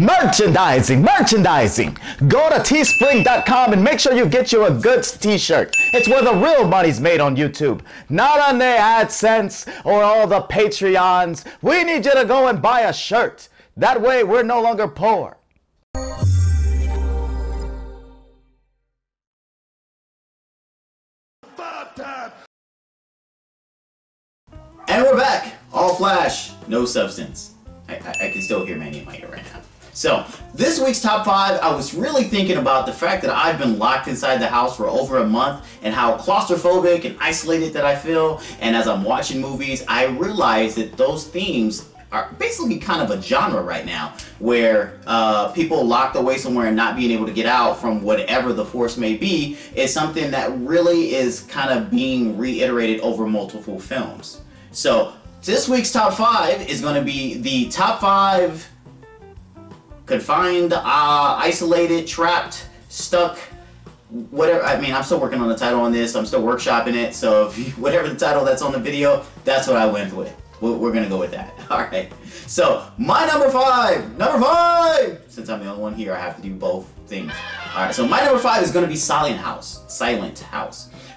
Merchandising. Go to teespring.com and make sure you get you a good t-shirt. It's where the real money's made on YouTube, not on the AdSense or all the Patreons. We need you to go and buy a shirt. That way we're no longer poor. And we're back. All flash, no substance. I can still hear Manny in my ear right now. So, this week's top five, I was really thinking about the fact that I've been locked inside the house for over a month and how claustrophobic and isolated that I feel. And as I'm watching movies, I realize that those themes are basically kind of a genre right now, where people locked away somewhere and not being able to get out from whatever the force may be is something that really is kind of being reiterated over multiple films. So, this week's top five is going to be the top five confined, isolated, trapped, stuck, whatever. I mean, I'm still working on the title on this. I'm still workshopping it. So if you, whatever the title that's on the video, that's what I went with. We're going to go with that. All right. So my number five, since I'm the only one here, I have to do both things. All right. So my number five is going to be Silent House.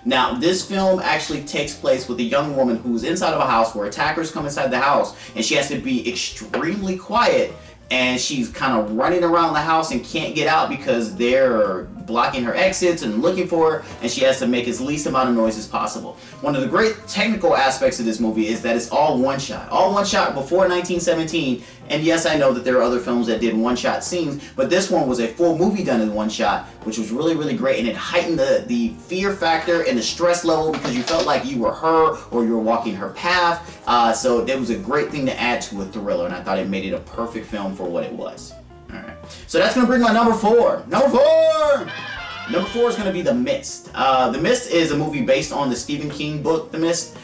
Now, this film actually takes place with a young woman who's inside of a house where attackers come inside the house, and she has to be extremely quiet, and she's kind of running around the house and can't get out because they're blocking her exits and looking for her, and she has to make as least amount of noise as possible. One of the great technical aspects of this movie is that it's all one shot before 1917, and yes, I know that there are other films that did one-shot scenes, but this one was a full movie done in one shot, which was really, really great, and it heightened the fear factor and the stress level because you felt like you were her or you were walking her path, so it was a great thing to add to a thriller, and I thought it made it a perfect film for what it was. Alright, so that's going to bring my number four. Number four is going to be The Mist. The Mist is a movie based on the Stephen King book, The Mist,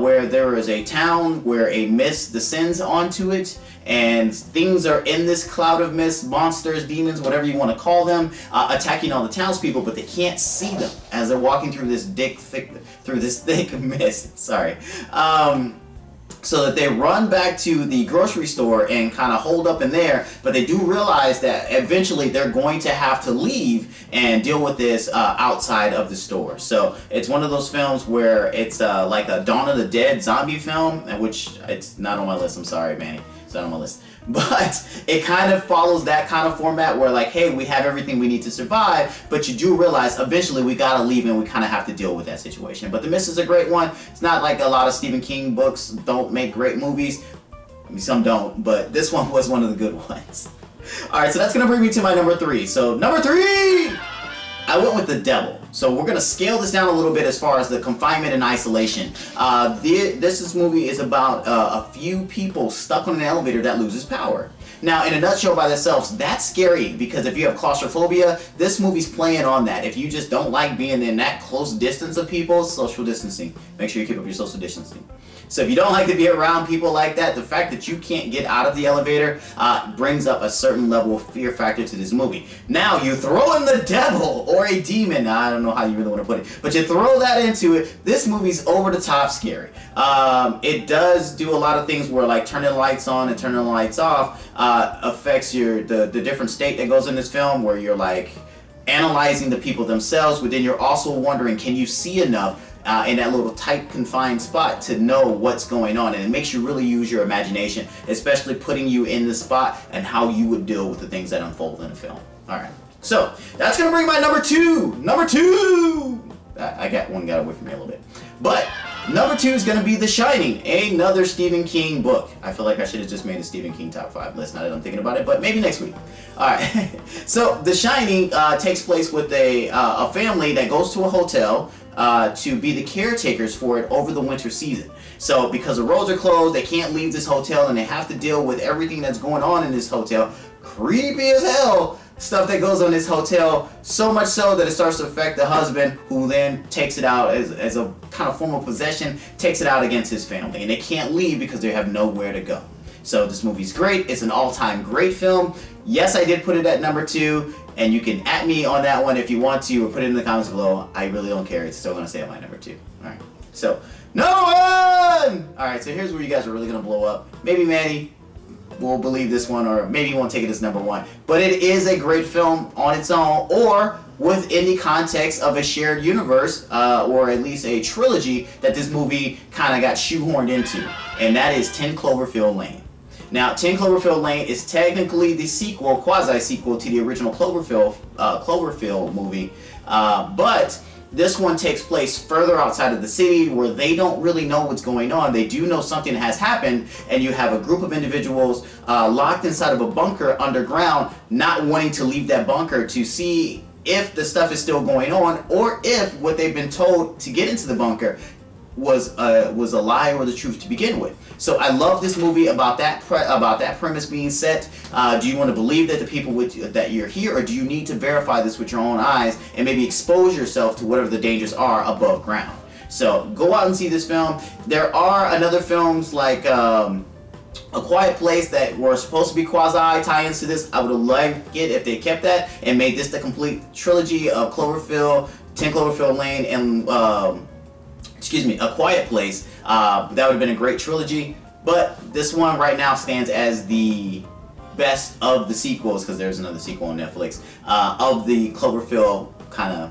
where there is a town where a mist descends onto it, and things are in this cloud of mist, monsters, demons, whatever you want to call them, attacking all the townspeople, but they can't see them as they're walking through this thick mist. Sorry. So that they run back to the grocery store and kind of hold up in there, but they do realize that eventually they're going to have to leave and deal with this outside of the store. So it's one of those films where it's like a Dawn of the Dead zombie film, which it's not on my list. I'm sorry, Manny. It's not on my list. But it kind of follows that kind of format where, like, hey, we have everything we need to survive, but you do realize eventually we gotta leave and we kind of have to deal with that situation. But The Mist is a great one. It's not like a lot of Stephen King books don't make great movies. I mean, some don't, but this one was one of the good ones. All right, so that's gonna bring me to my number three. So number three, I went with The Devil. So we're going to scale this down a little bit as far as the confinement and isolation. This movie is about a few people stuck on an elevator that loses power. Now, in a nutshell by themselves, that's scary because if you have claustrophobia, this movie's playing on that. If you just don't like being in that close distance of people, social distancing. Make sure you keep up your social distancing. So if you don't like to be around people like that, the fact that you can't get out of the elevator brings up a certain level of fear factor to this movie. Now, you throw in the devil or a demon. I don't know how you really want to put it, but you throw that into it. This movie's over the top scary. It does do a lot of things where, like, turning lights on and turning lights off affects the different state that goes in this film, where you're, like, analyzing the people themselves, but then you're also wondering, can you see enough in that little tight, confined spot to know what's going on, and it makes you really use your imagination, especially putting you in the spot and how you would deal with the things that unfold in a film. All right, so that's gonna bring my number two. I got one got away from me a little bit, but number two is gonna be The Shining, another Stephen King book. I feel like I should have just made a Stephen King top five list now that I'm thinking about it, but maybe next week. All right, so The Shining takes place with a family that goes to a hotel to be the caretakers for it over the winter season. So because the roads are closed, they can't leave this hotel and they have to deal with everything that's going on in this hotel. Creepy as hell stuff that goes on in this hotel, so much so that it starts to affect the husband, who then takes it out as a kind of form of possession, takes it out against his family, and they can't leave because they have nowhere to go. So this movie's great. It's an all-time great film. Yes, I did put it at number two, and you can at me on that one if you want to, or put it in the comments below. I really don't care. It's still gonna stay at my number two. All right. So, number one. All right. So here's where you guys are really gonna blow up. Maybe Manny. will believe this one, or maybe you won't take it as number one. But it is a great film on its own, or within the context of a shared universe, or at least a trilogy that this movie kind of got shoehorned into, and that is 10 Cloverfield Lane. Now, 10 Cloverfield Lane is technically the sequel, quasi-sequel, to the original Cloverfield movie, but this one takes place further outside of the city, where they don't really know what's going on. They do know something has happened, and you have a group of individuals locked inside of a bunker underground, not wanting to leave that bunker to see if the stuff is still going on, or if what they've been told to get into the bunker was a lie or the truth to begin with. So I love this movie about that premise being set. Do you want to believe that the people that you're here, or do you need to verify this with your own eyes and maybe expose yourself to whatever the dangers are above ground? So go out and see this film. There are other films like A Quiet Place that were supposed to be quasi tie-ins to this. I would have liked it if they kept that and made this the complete trilogy of Cloverfield, 10 Cloverfield Lane, and A Quiet Place. That would have been a great trilogy, but this one right now stands as the best of the sequels, because there's another sequel on Netflix, of the Cloverfield kind of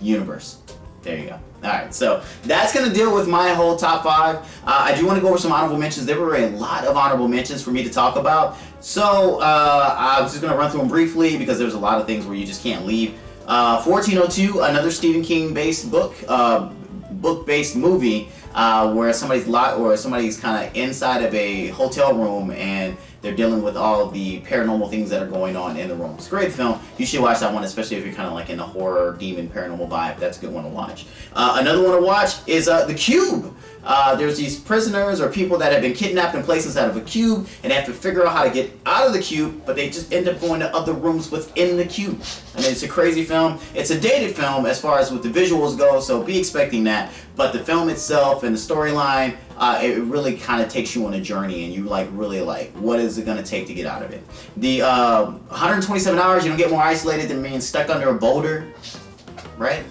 universe. There you go. Alright, so that's going to deal with my whole top five. I do want to go over some honorable mentions. There were a lot of honorable mentions for me to talk about, so I was just going to run through them briefly, because there's a lot of things where you just can't leave. 1402, another Stephen King based book, book-based movie, where somebody's somebody's kind of inside of a hotel room and they're dealing with all the paranormal things that are going on in the room. It's a great film. You should watch that one, especially if you're kind of like in the horror, demon, paranormal vibe. That's a good one to watch. Another one to watch is The Cube. There's these prisoners or people that have been kidnapped and placed inside of a cube, and they have to figure out how to get out of the cube, but they just end up going to other rooms within the cube. I mean, it's a crazy film. It's a dated film as far as with the visuals go, so be expecting that. But the film itself and the storyline, it really kind of takes you on a journey, and you really like, what is it going to take to get out of it? The 127 hours, you don't get more isolated than being stuck under a boulder, right?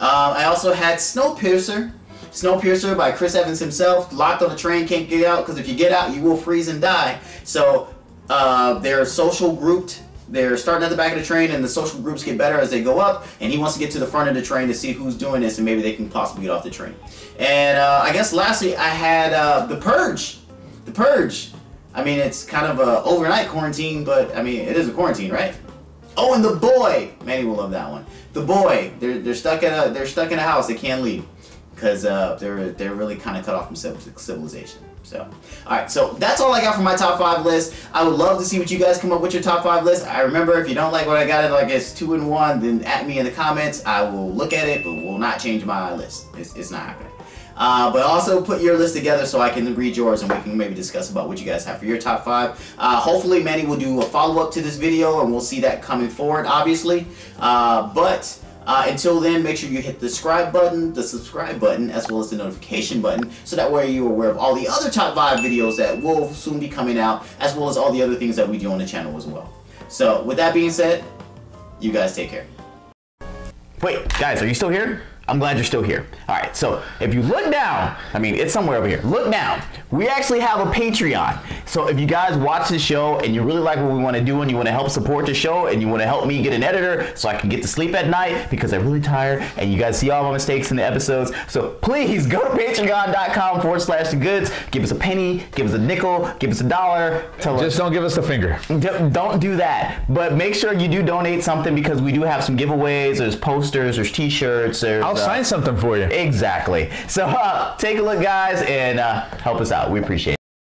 I also had Snowpiercer. Snowpiercer by Chris Evans himself, locked on a train, can't get out, because if you get out, you will freeze and die. So they're social grouped. They're starting at the back of the train, and the social groups get better as they go up, and he wants to get to the front of the train to see who's doing this, and maybe they can possibly get off the train. And I guess lastly, I had The Purge. The Purge. I mean, it's kind of an overnight quarantine, but I mean, it is a quarantine, right? Oh, and The Boy. Manny will love that one. The Boy. They're stuck in a house. They can't leave, because they're really kind of cut off from civilization. So, alright, so that's all I got for my top 5 list. I would love to see what you guys come up with your top 5 list. I remember, if you don't like what I got, like it's 2 and 1, then at me in the comments. I will look at it, but will not change my list. It's not happening. But also put your list together so I can read yours, and we can maybe discuss about what you guys have for your top 5. Hopefully Manny will do a follow-up to this video, and we'll see that coming forward, obviously. Until then, make sure you hit the subscribe button, as well as the notification button, so that way you're aware of all the other top 5 videos that will soon be coming out, as well as all the other things that we do on the channel as well. So, with that being said, you guys take care. Wait, guys, are you still here? I'm glad you're still here. All right, so if you look down, I mean, it's somewhere over here. Look down. We actually have a Patreon. So if you guys watch the show and you really like what we want to do, and you want to help support the show, and you want to help me get an editor so I can get to sleep at night, because I'm really tired, and you guys see all my mistakes in the episodes, so please go to patreon.com/thegoods. Give us a penny, give us a nickel, give us a dollar. Just don't give us a finger. Don't do that. But make sure you do donate something, because we do have some giveaways. There's posters, there's t-shirts, there's... I'll sign something for you. Exactly. So take a look, guys, and help us out. We appreciate it.